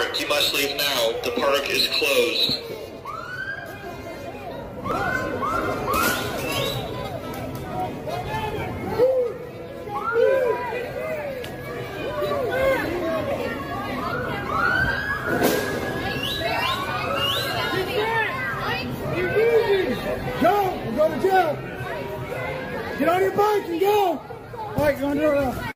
park. You must leave now. The park is closed. Joe, we're going to jail. Get on your bike and go. All right, go on.